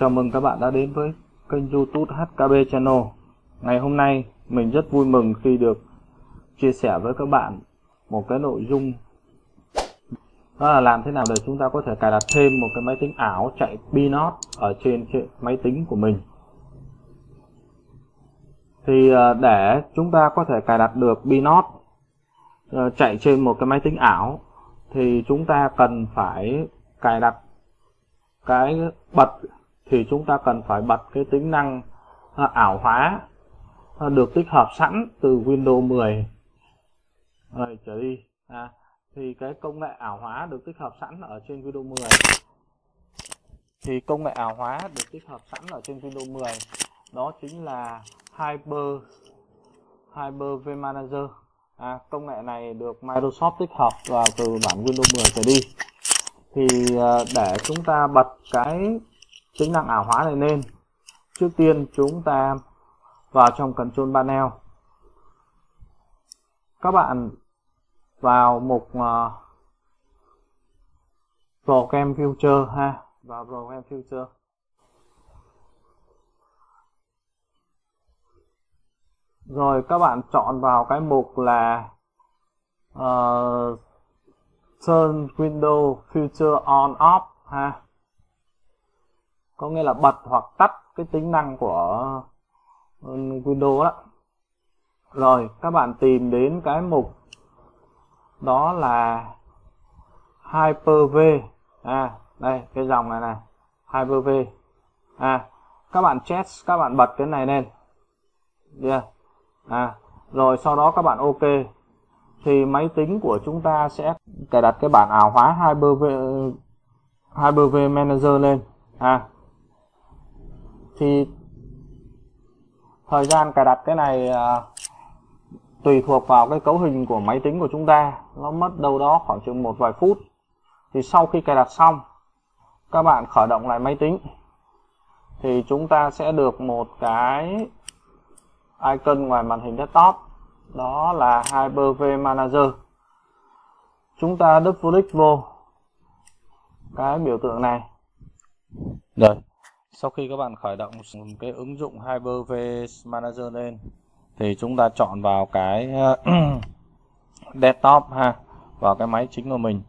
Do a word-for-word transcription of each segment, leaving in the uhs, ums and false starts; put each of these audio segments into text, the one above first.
Chào mừng các bạn đã đến với kênh YouTube hát ca bê channel. Ngày hôm nay mình rất vui mừng khi được chia sẻ với các bạn một cái nội dung, đó là làm thế nào để chúng ta có thể cài đặt thêm một cái máy tính ảo chạy B-not ở trên máy tính của mình. Thì để chúng ta có thể cài đặt được B-not chạy trên một cái máy tính ảo thì chúng ta cần phải cài đặt cái bật thì chúng ta cần phải bật cái tính năng ảo hóa được tích hợp sẵn từ Windows mười rồi trở đi. À, thì cái công nghệ ảo hóa được tích hợp sẵn ở trên Windows mười thì công nghệ ảo hóa được tích hợp sẵn ở trên Windows mười đó chính là Hyper Hyper-V Manager. À, công nghệ này được Microsoft tích hợp vào từ bản Windows mười trở đi. Thì để chúng ta bật cái tính năng ảo hóa này lên, trước tiên chúng ta vào trong Control Panel, các bạn vào mục uh, Program Future ha, vào Program Future. Rồi các bạn chọn vào cái mục là uh, Turn Windows Future On Off ha. Có nghĩa là bật hoặc tắt cái tính năng của Windows đó. Rồi các bạn tìm đến cái mục đó là Hyper-V. À, đây cái dòng này này, Hyper-V. À, các bạn check, các bạn bật cái này lên. Yeah. À, rồi sau đó các bạn OK. Thì máy tính của chúng ta sẽ cài đặt cái bản ảo hóa Hyper-V Hyper-V Manager lên. À, thì thời gian cài đặt cái này à, tùy thuộc vào cái cấu hình của máy tính của chúng ta, nó mất đâu đó khoảng chừng một vài phút. Thì sau khi cài đặt xong, các bạn khởi động lại máy tính thì chúng ta sẽ được một cái icon ngoài màn hình desktop, đó là Hyper-V Manager. Chúng ta double click vô cái biểu tượng này. Rồi sau khi các bạn khởi động cái ứng dụng Hyper-V Manager lên thì chúng ta chọn vào cái desktop ha, vào cái máy chính của mình.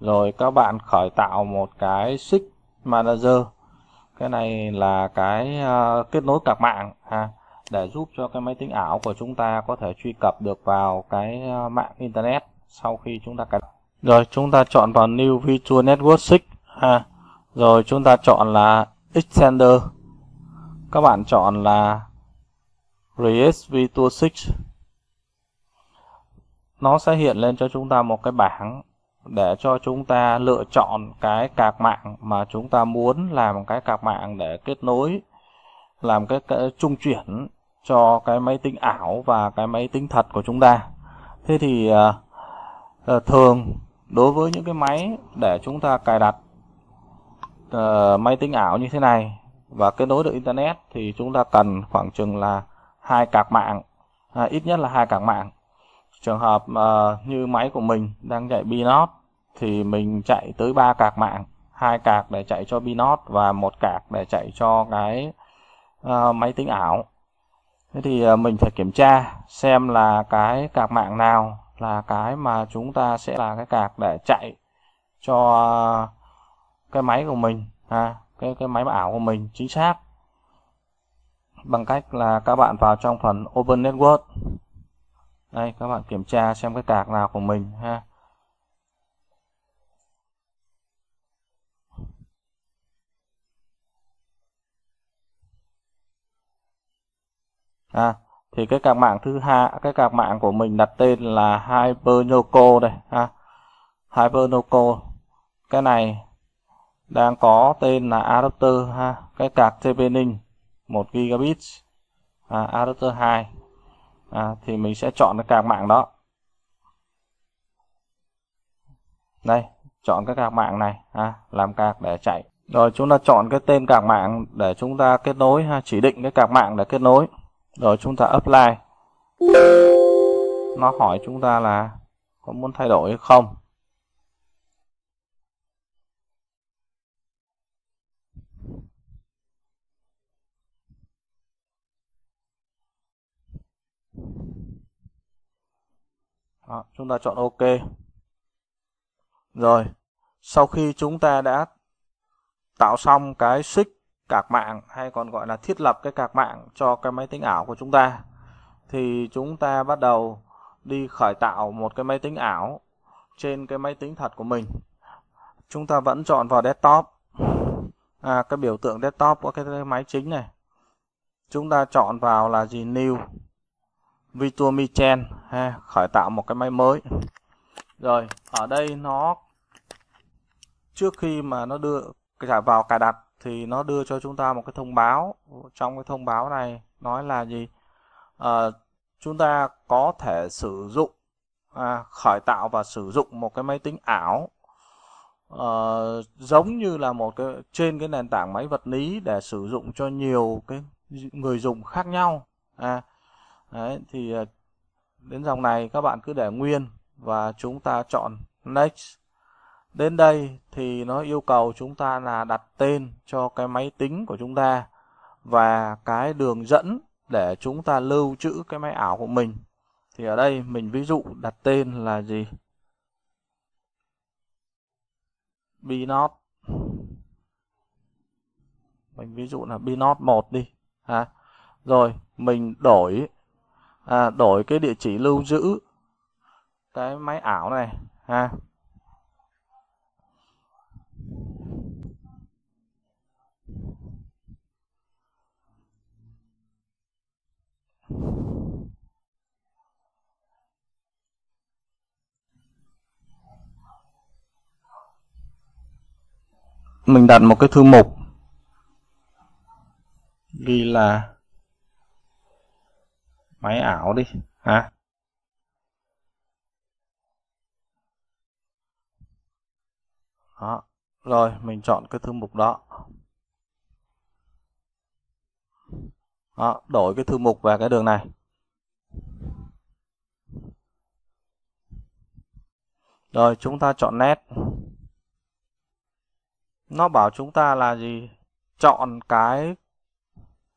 Rồi các bạn khởi tạo một cái switch manager. Cái này là cái uh, kết nối cạc mạng ha, để giúp cho cái máy tính ảo của chúng ta có thể truy cập được vào cái uh, mạng internet sau khi chúng ta cài. Rồi chúng ta chọn vào New Virtual Network switch ha. Rồi chúng ta chọn là Extender. Các bạn chọn là R S V hai mươi sáu. Nó sẽ hiện lên cho chúng ta một cái bảng để cho chúng ta lựa chọn cái cạc mạng mà chúng ta muốn làm cái cạc mạng để kết nối, làm cái, cái trung chuyển cho cái máy tính ảo và cái máy tính thật của chúng ta. Thế thì uh, thường đối với những cái máy để chúng ta cài đặt Uh, máy tính ảo như thế này và kết nối được internet thì chúng ta cần khoảng chừng là hai cạc mạng, à, ít nhất là hai cạc mạng. Trường hợp uh, như máy của mình đang chạy B-not thì mình chạy tới ba cạc mạng, hai cạc để chạy cho B-not và một cạc để chạy cho cái uh, máy tính ảo. Thế thì uh, mình phải kiểm tra xem là cái cạc mạng nào là cái mà chúng ta sẽ là cái cạc để chạy cho uh, cái máy của mình, à, cái cái máy ảo của mình chính xác, bằng cách là các bạn vào trong phần Open Network. Đây các bạn kiểm tra xem cái cạc nào của mình ha. À, thì cái cạc mạng thứ hai, cái cạc mạng của mình đặt tên là hypernoco đây ha. Hypernoco. Cái này đang có tên là adapter ha, cái cạc tp link một gigabit, à, adapter hai. À, thì mình sẽ chọn cái cạc mạng đó. Đây, chọn cái cạc mạng này ha, làm cạc để chạy. Rồi chúng ta chọn cái tên cạc mạng để chúng ta kết nối ha, chỉ định cái cạc mạng để kết nối. Rồi chúng ta apply. Nó hỏi chúng ta là có muốn thay đổi hay không. Đó, chúng ta chọn OK. Rồi, sau khi chúng ta đã tạo xong cái switch cạc mạng, hay còn gọi là thiết lập cái cạc mạng cho cái máy tính ảo của chúng ta, thì chúng ta bắt đầu đi khởi tạo một cái máy tính ảo trên cái máy tính thật của mình. Chúng ta vẫn chọn vào desktop, à, cái biểu tượng desktop của cái máy chính này. Chúng ta chọn vào là gì? New Virtual Machine, ha, khởi tạo một cái máy mới. Rồi, ở đây nó trước khi mà nó đưa vào cài đặt thì nó đưa cho chúng ta một cái thông báo. Trong cái thông báo này nói là gì? À, chúng ta có thể sử dụng, à, khởi tạo và sử dụng một cái máy tính ảo à, giống như là một cái trên cái nền tảng máy vật lý để sử dụng cho nhiều cái người dùng khác nhau. À, đấy, thì đến dòng này các bạn cứ để nguyên và chúng ta chọn Next. Đến đây thì nó yêu cầu chúng ta là đặt tên cho cái máy tính của chúng ta và cái đường dẫn để chúng ta lưu trữ cái máy ảo của mình. Thì ở đây mình ví dụ đặt tên là gì? B-not. Mình ví dụ là B-not một đi. À, rồi mình đổi à, đổi cái địa chỉ lưu giữ cái máy ảo này. À, mình đặt một cái thư mục ghi là máy ảo đi ha. Đó, rồi mình chọn cái thư mục đó. Đó, đổi cái thư mục về cái đường này. Rồi chúng ta chọn nét. Nó bảo chúng ta là gì? Chọn cái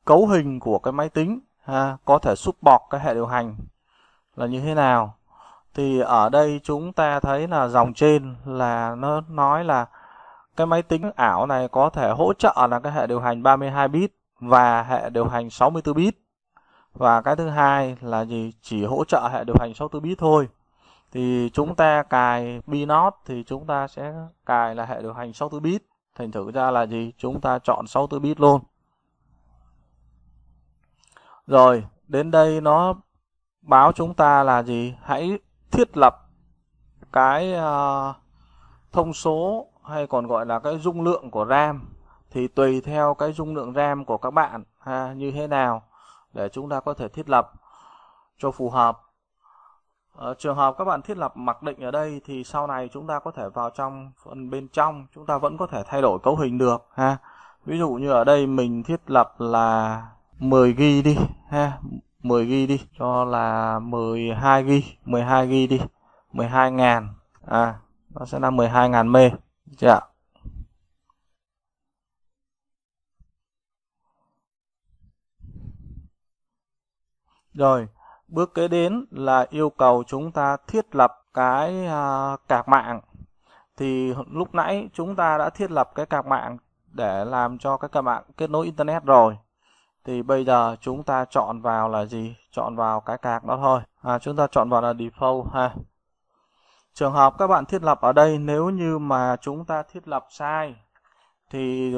cấu hình của cái máy tính, ha, có thể support cái hệ điều hành là như thế nào. Thì ở đây chúng ta thấy là dòng trên là nó nói là cái máy tính ảo này có thể hỗ trợ là cái hệ điều hành ba mươi hai bit và hệ điều hành sáu mươi tư bit. Và cái thứ hai là gì? Chỉ hỗ trợ hệ điều hành sáu mươi tư bit thôi. Thì chúng ta cài B-not thì chúng ta sẽ cài là hệ điều hành sáu mươi tư bit. Thành thử ra là gì? Chúng ta chọn sáu mươi tư bit luôn. Rồi, đến đây nó báo chúng ta là gì? Hãy thiết lập cái uh, thông số hay còn gọi là cái dung lượng của RAM. Thì tùy theo cái dung lượng RAM của các bạn ha, như thế nào để chúng ta có thể thiết lập cho phù hợp. Ở trường hợp các bạn thiết lập mặc định ở đây thì sau này chúng ta có thể vào trong phần bên trong, chúng ta vẫn có thể thay đổi cấu hình được ha. Ví dụ như ở đây mình thiết lập là mười gi ga bai đi ha, mười gi ga bai đi, cho là mười hai gi ga bai, mười hai gi ga bai đi, mười hai nghìn, à nó sẽ là mười hai nghìn mê. Dạ. Rồi, bước kế đến là yêu cầu chúng ta thiết lập cái à, cạc mạng. Thì lúc nãy chúng ta đã thiết lập cái cạc mạng để làm cho cái cạc mạng kết nối internet rồi. Thì bây giờ chúng ta chọn vào là gì? Chọn vào cái cạc đó thôi. À, chúng ta chọn vào là default ha. Trường hợp các bạn thiết lập ở đây nếu như mà chúng ta thiết lập sai thì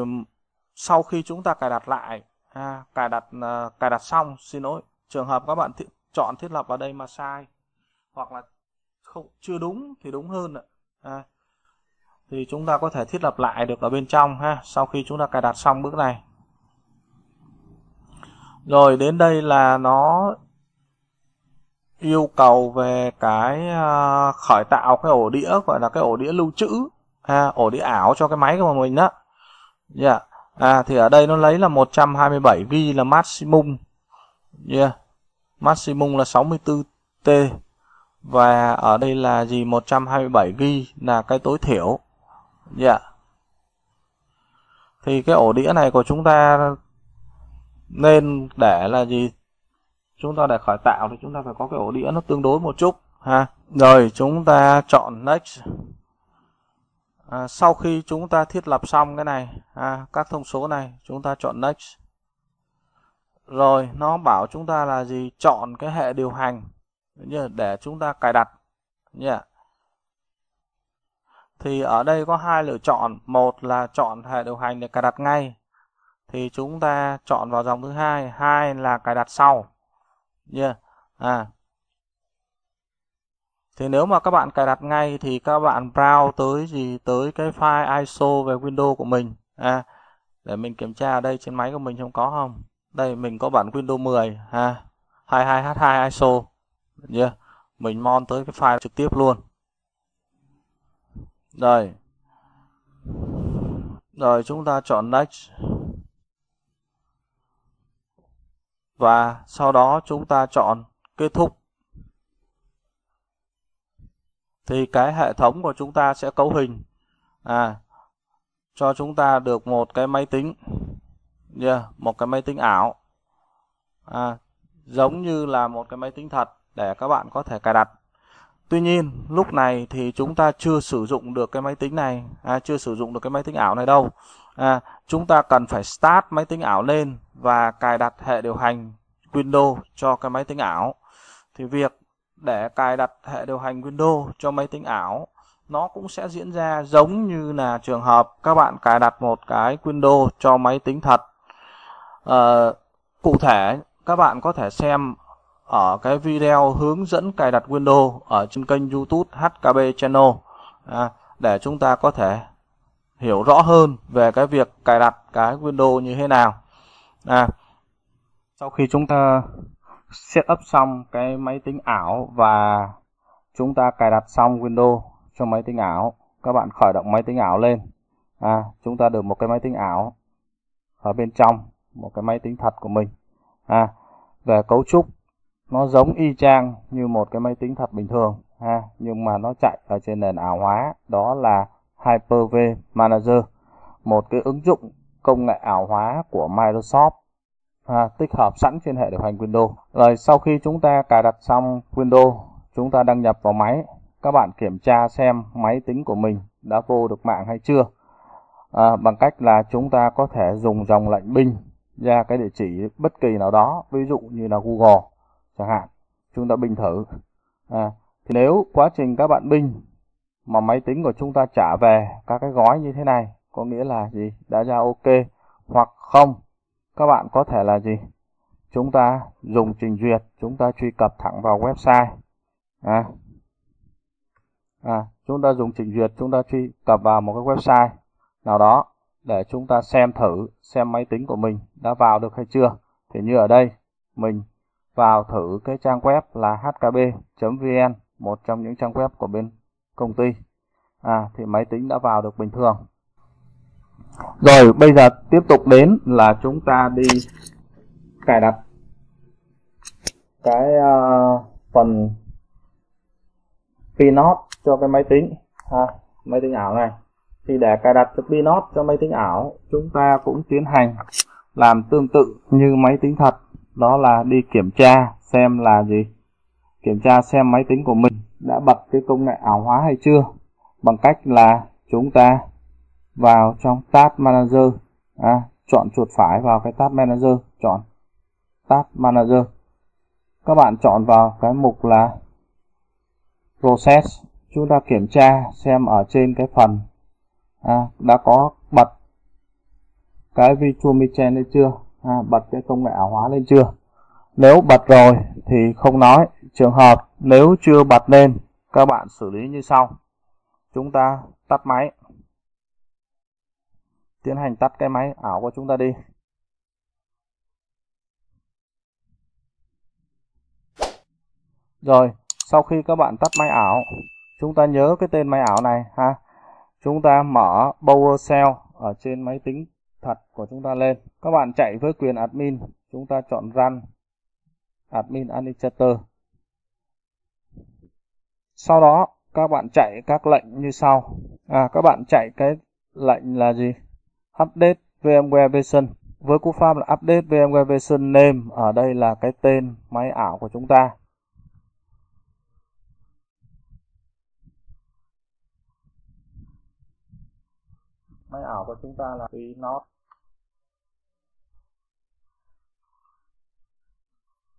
sau khi chúng ta cài đặt lại, ha, cài đặt à, cài đặt xong, xin lỗi. Trường hợp các bạn thiết, chọn thiết lập ở đây mà sai hoặc là không chưa đúng thì đúng hơn ạ. À, thì chúng ta có thể thiết lập lại được ở bên trong ha, sau khi chúng ta cài đặt xong bước này. Rồi đến đây là nó yêu cầu về cái uh, khởi tạo cái ổ đĩa, gọi là cái ổ đĩa lưu trữ, à, ổ đĩa ảo cho cái máy của mình đó. Yeah. À, thì ở đây nó lấy là một trăm hai mươi bảy gi ga bai là maximum. Yeah. Maximum là sáu mươi tư tê và ở đây là gì? một trăm hai mươi bảy gi ga bai là cái tối thiểu. Dạ. Yeah. Thì cái ổ đĩa này của chúng ta nên để là gì? Chúng ta để khởi tạo thì chúng ta phải có cái ổ đĩa nó tương đối một chút. ha. Rồi chúng ta chọn next. À, sau khi chúng ta thiết lập xong cái này, à, các thông số này, chúng ta chọn next. Rồi nó bảo chúng ta là gì? Chọn cái hệ điều hành để chúng ta cài đặt. Yeah. Thì ở đây có hai lựa chọn. Một là chọn hệ điều hành để cài đặt ngay, thì chúng ta chọn vào dòng thứ hai. Hai là cài đặt sau. Yeah. À. Thì nếu mà các bạn cài đặt ngay thì các bạn browse tới gì tới cái file i ét ô về Windows của mình. À, để mình kiểm tra ở đây trên máy của mình không có không. Đây mình có bản Windows mười ha, hai mươi hai H hai i ét ô. Yeah. Mình mon tới cái file trực tiếp luôn. Rồi. Rồi chúng ta chọn next. Và sau đó chúng ta chọn kết thúc. Thì cái hệ thống của chúng ta sẽ cấu hình à, cho chúng ta được một cái máy tính, yeah, một cái máy tính ảo à, giống như là một cái máy tính thật để các bạn có thể cài đặt. Tuy nhiên lúc này thì chúng ta chưa sử dụng được cái máy tính này, à, chưa sử dụng được cái máy tính ảo này đâu. À, chúng ta cần phải start máy tính ảo lên và cài đặt hệ điều hành Windows cho cái máy tính ảo. Thì việc để cài đặt hệ điều hành Windows cho máy tính ảo nó cũng sẽ diễn ra giống như là trường hợp các bạn cài đặt một cái Windows cho máy tính thật. À, cụ thể các bạn có thể xem ở cái video hướng dẫn cài đặt Windows ở trên kênh YouTube hát ca bê channel, à, để chúng ta có thể hiểu rõ hơn về cái việc cài đặt cái Windows như thế nào. À, sau khi chúng ta setup xong cái máy tính ảo và chúng ta cài đặt xong Windows cho máy tính ảo, các bạn khởi động máy tính ảo lên. À, chúng ta được một cái máy tính ảo ở bên trong một cái máy tính thật của mình. À, về cấu trúc nó giống y chang như một cái máy tính thật bình thường ha, nhưng mà nó chạy ở trên nền ảo hóa, đó là Hyper-V Manager, một cái ứng dụng công nghệ ảo hóa của Microsoft, à, tích hợp sẵn trên hệ điều hành Windows. Rồi sau khi chúng ta cài đặt xong Windows, chúng ta đăng nhập vào máy, các bạn kiểm tra xem máy tính của mình đã vô được mạng hay chưa, à, bằng cách là chúng ta có thể dùng dòng lệnh binh ra cái địa chỉ bất kỳ nào đó, ví dụ như là Google chẳng hạn, chúng ta binh thử. À, thì nếu quá trình các bạn binh mà máy tính của chúng ta trả về các cái gói như thế này, có nghĩa là gì? Đã ra OK. Hoặc không, các bạn có thể là gì? Chúng ta dùng trình duyệt, chúng ta truy cập thẳng vào website. À, à, chúng ta dùng trình duyệt, chúng ta truy cập vào một cái website nào đó để chúng ta xem thử, xem máy tính của mình đã vào được hay chưa. Thì như ở đây, mình vào thử cái trang web là h k b chấm v n, một trong những trang web của bên công ty. À, thì máy tính đã vào được bình thường. Rồi bây giờ tiếp tục đến là chúng ta đi cài đặt cái uh, phần Pi-not cho cái máy tính, à, máy tính ảo này. Thì để cài đặt cái Pi-not cho máy tính ảo, chúng ta cũng tiến hành làm tương tự như máy tính thật, đó là đi kiểm tra xem là gì, kiểm tra xem máy tính của mình đã bật cái công nghệ ảo hóa hay chưa, bằng cách là chúng ta vào trong Task Manager, à, chọn chuột phải vào cái Task Manager, chọn Task Manager, các bạn chọn vào cái mục là Process, chúng ta kiểm tra xem ở trên cái phần à, đã có bật cái Virtual Machine hay chưa. À, bật cái công nghệ ảo hóa lên chưa. Nếu bật rồi thì không nói, trường hợp nếu chưa bật lên các bạn xử lý như sau. Chúng ta tắt máy, tiến hành tắt cái máy ảo của chúng ta đi. Rồi sau khi các bạn tắt máy ảo, chúng ta nhớ cái tên máy ảo này ha. Chúng ta mở PowerShell ở trên máy tính thật của chúng ta lên. Các bạn chạy với quyền admin, chúng ta chọn run admin administrator. Sau đó các bạn chạy các lệnh như sau. À, các bạn chạy cái lệnh là gì? Update VMware version với cú pháp là update VMware version name, ở đây là cái tên máy ảo của chúng ta. máy ảo của chúng ta là B-not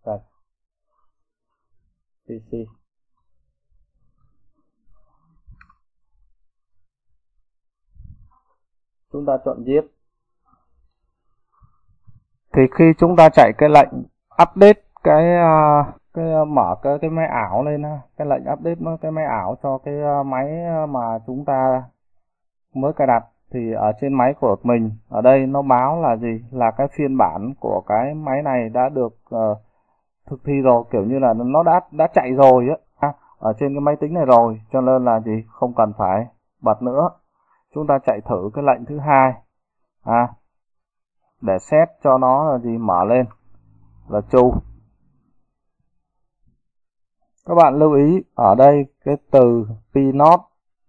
gạch pê xê. Chúng ta chọn zip. Thì khi chúng ta chạy cái lệnh update cái cái mở cái cái máy ảo lên, cái lệnh update cái máy ảo cho cái máy mà chúng ta mới cài đặt, thì ở trên máy của mình ở đây nó báo là gì, là cái phiên bản của cái máy này đã được uh, thực thi rồi, kiểu như là nó đã đã chạy rồi á, ở trên cái máy tính này rồi, cho nên là gì, không cần phải bật nữa. Chúng ta chạy thử cái lệnh thứ hai à, để set cho nó là gì, mở lên là true. Các bạn lưu ý ở đây cái từ P-not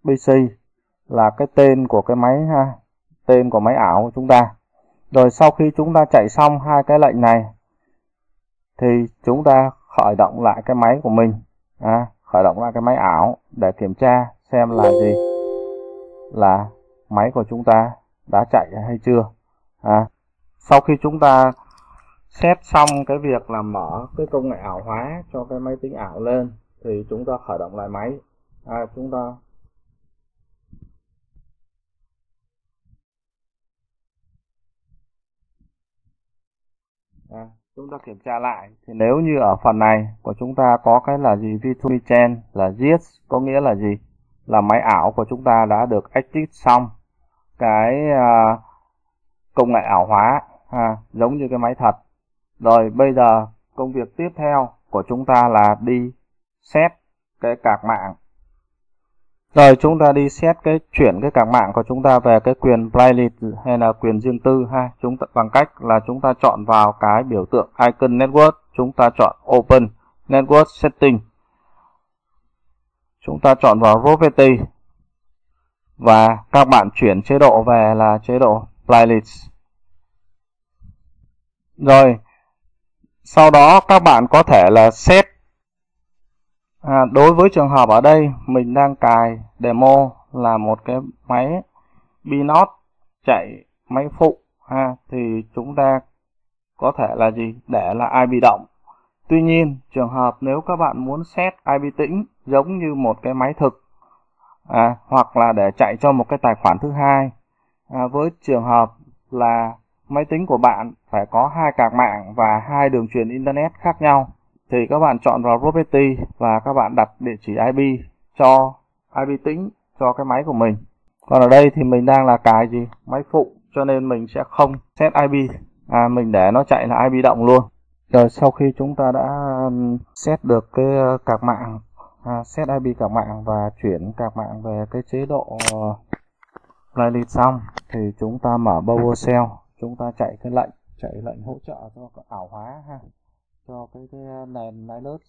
P C là cái tên của cái máy ha, tên của máy ảo của chúng ta. Rồi sau khi chúng ta chạy xong hai cái lệnh này thì chúng ta khởi động lại cái máy của mình à, khởi động lại cái máy ảo để kiểm tra xem là gì, là máy của chúng ta đã chạy hay chưa à. Sau khi chúng ta xét xong cái việc là mở cái công nghệ ảo hóa cho cái máy tính ảo lên thì chúng ta khởi động lại máy à, chúng ta à, chúng ta kiểm tra lại. Thì nếu như ở phần này của chúng ta có cái là gì, vê hai chain là yes, có nghĩa là gì, là máy ảo của chúng ta đã được exit xong cái uh, công nghệ ảo hóa à, giống như cái máy thật. Rồi bây giờ công việc tiếp theo của chúng ta là đi set cái cạc mạng. Rồi chúng ta đi set cái chuyển cái cạc mạng của chúng ta về cái quyền private hay là quyền riêng tư ha. Chúng ta bằng cách là chúng ta chọn vào cái biểu tượng icon network, chúng ta chọn open network setting. Chúng ta chọn vào property và các bạn chuyển chế độ về là chế độ private. Rồi sau đó các bạn có thể là set à, đối với trường hợp ở đây mình đang cài demo là một cái máy B-not chạy máy phụ ha, thì chúng ta có thể là gì, để là i pê động. Tuy nhiên trường hợp nếu các bạn muốn set i pê tĩnh giống như một cái máy thực à, hoặc là để chạy cho một cái tài khoản thứ hai à, với trường hợp là máy tính của bạn phải có hai cạc mạng và hai đường truyền internet khác nhau, thì các bạn chọn vào property và các bạn đặt địa chỉ i pê cho i pê tĩnh cho cái máy của mình. Còn ở đây thì mình đang là cài gì, máy phụ, cho nên mình sẽ không set i pê à, mình để nó chạy là i pê động luôn. Rồi sau khi chúng ta đã set được cái cạc mạng à, set i pê cạc mạng và chuyển cạc mạng về cái chế độ private xong thì chúng ta mở PowerShell, chúng ta chạy cái lệnh chạy lệnh hỗ trợ cho cái ảo hóa ha, cho cái cái nền Linux.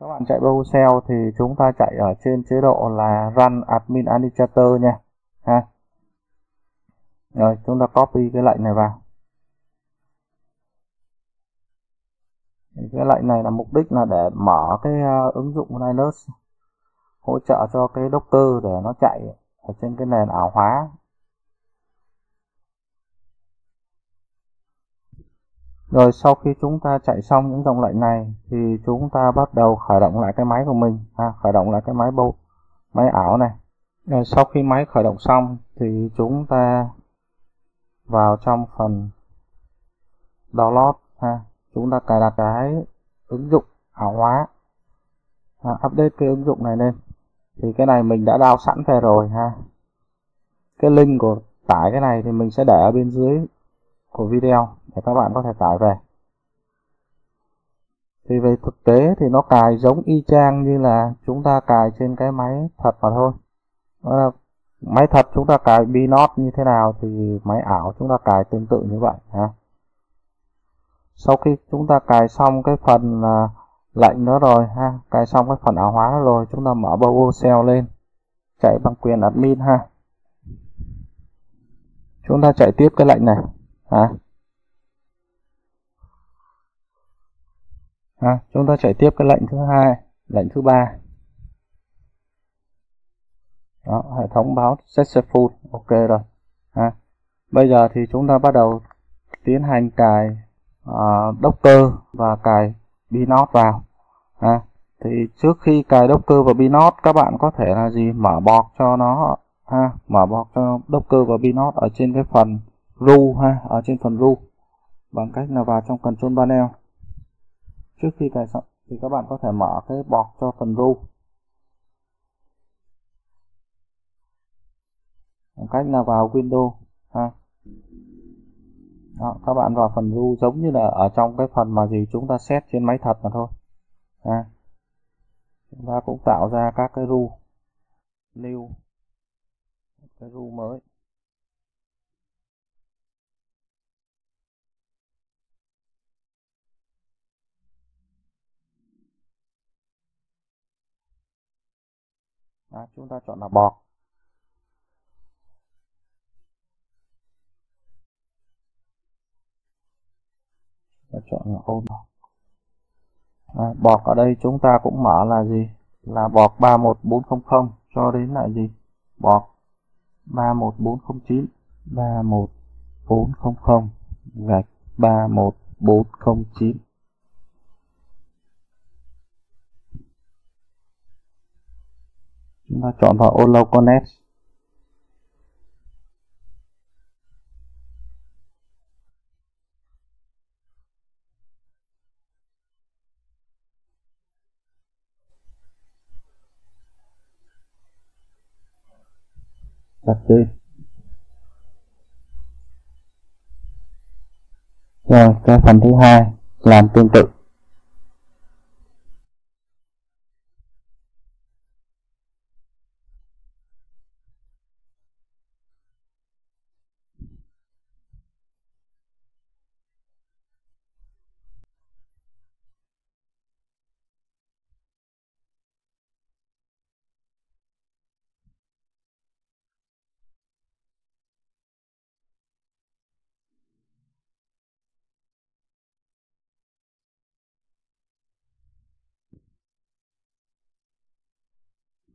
Các bạn chạy PowerShell thì chúng ta chạy ở trên chế độ là Run Admin Administrator nha ha. Rồi chúng ta copy cái lệnh này vào. Cái lệnh này là mục đích là để mở cái ứng dụng Linux hỗ trợ cho cái Docker để nó chạy ở trên cái nền ảo hóa. Rồi sau khi chúng ta chạy xong những dòng lệnh này thì chúng ta bắt đầu khởi động lại cái máy của mình à, khởi động lại cái máy bộ máy ảo này. Rồi sau khi máy khởi động xong thì chúng ta vào trong phần download ha, chúng ta cài đặt cái ứng dụng ảo hóa à, update cái ứng dụng này lên. Thì cái này mình đã download sẵn về rồi ha, cái link của tải cái này thì mình sẽ để ở bên dưới của video để các bạn có thể tải về. Thì về thực tế thì nó cài giống y chang như là chúng ta cài trên cái máy thật mà thôi. Đó là máy thật chúng ta cài B-not như thế nào thì máy ảo chúng ta cài tương tự như vậy ha. Sau khi chúng ta cài xong cái phần uh, lệnh đó rồi ha, cài xong cái phần ảo hóa đó rồi, chúng ta mở PowerShell lên, chạy bằng quyền admin ha. Chúng ta chạy tiếp cái lệnh này. À. À, chúng ta chạy tiếp cái lệnh thứ hai, lệnh thứ ba. Đó, hệ thống báo successful, ok rồi ha. Bây giờ thì chúng ta bắt đầu tiến hành cài uh, Docker và cài B-not vào ha. Thì trước khi cài Docker và B-not, các bạn có thể là gì mở bọc cho nó ha, mở bọc cho Docker và B-not ở trên cái phần ru ha, ở trên phần ru bằng cách là vào trong Control Panel. Trước khi cài xong thì các bạn có thể mở cái bọc cho phần ru bằng cách là vào Windows ha. Đó, các bạn vào phần ru giống như là ở trong cái phần mà gì chúng ta set trên máy thật mà thôi ha. Chúng ta cũng tạo ra các cái ru new, cái ru mới. Đó, chúng ta chọn là bọt. Chọn là ôm bọc. À, bọc ở đây chúng ta cũng mở là gì? Là bọc ba một bốn không không cho đến là gì? Bọc ba một bốn không chín, ba một bốn không không gạch ba một bốn không chín. Chúng ta chọn vào Olo Connect. Rồi, cái phần thứ hai làm tương tự.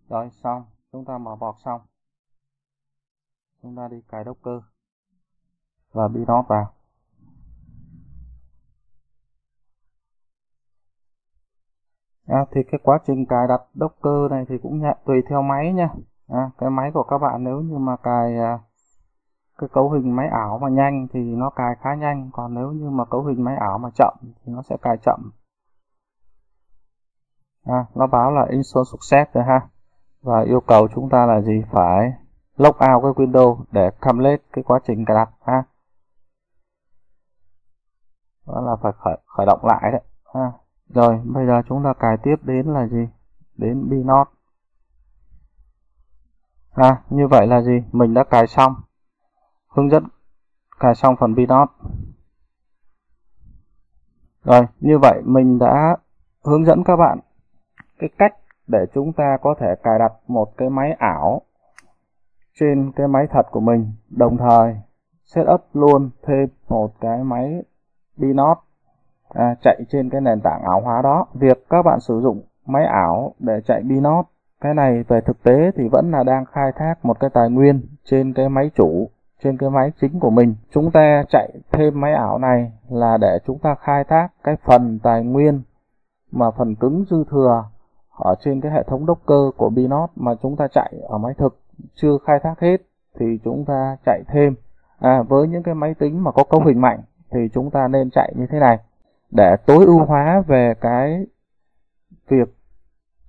Rồi xong, chúng ta mở bọc xong. Chúng ta đi cài Docker và B-not vào. À, thì cái quá trình cài đặt Docker này thì cũng nhận tùy theo máy nha. À, cái máy của các bạn nếu như mà cài à, cái cấu hình máy ảo mà nhanh thì nó cài khá nhanh, còn nếu như mà cấu hình máy ảo mà chậm thì nó sẽ cài chậm. À, nó báo là install success rồi ha. Và yêu cầu chúng ta là gì? Phải lock out cái Windows để complete cái quá trình cài đặt ha. Đó là phải khởi, khởi động lại đấy ha. Rồi, bây giờ chúng ta cài tiếp đến là gì? Đến B-not. À, như vậy là gì? Mình đã cài xong. Hướng dẫn cài xong phần B-not. Rồi, như vậy mình đã hướng dẫn các bạn cái cách để chúng ta có thể cài đặt một cái máy ảo trên cái máy thật của mình, đồng thời setup luôn thêm một cái máy B-not à, chạy trên cái nền tảng ảo hóa đó. Việc các bạn sử dụng máy ảo để chạy B-not, cái này về thực tế thì vẫn là đang khai thác một cái tài nguyên trên cái máy chủ, trên cái máy chính của mình. Chúng ta chạy thêm máy ảo này là để chúng ta khai thác cái phần tài nguyên mà phần cứng dư thừa ở trên cái hệ thống Docker của B-not mà chúng ta chạy ở máy thực chưa khai thác hết thì chúng ta chạy thêm. À, với những cái máy tính mà có cấu hình mạnh thì chúng ta nên chạy như thế này để tối ưu hóa về cái việc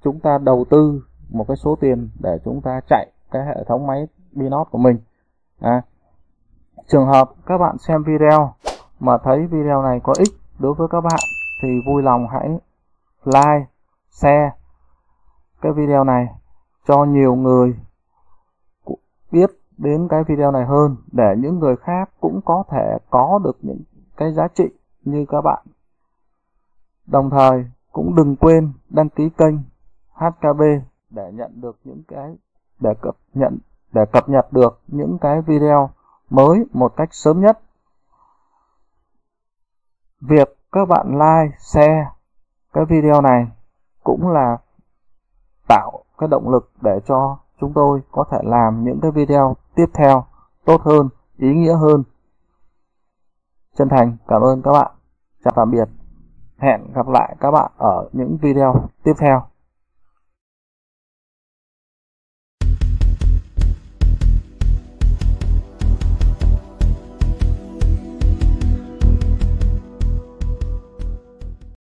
chúng ta đầu tư một cái số tiền để chúng ta chạy cái hệ thống máy B-not của mình. À, trường hợp các bạn xem video mà thấy video này có ích đối với các bạn thì vui lòng hãy like, share cái video này cho nhiều người biết đến cái video này hơn, để những người khác cũng có thể có được những cái giá trị như các bạn. Đồng thời cũng đừng quên đăng ký kênh hát ca bê để nhận được những cái để cập nhật để cập nhật được những cái video mới một cách sớm nhất. Việc các bạn like, share cái video này cũng là tạo cái động lực để cho chúng tôi có thể làm những cái video tiếp theo tốt hơn, ý nghĩa hơn. Chân thành cảm ơn các bạn. Chào tạm biệt. Hẹn gặp lại các bạn ở những video tiếp theo.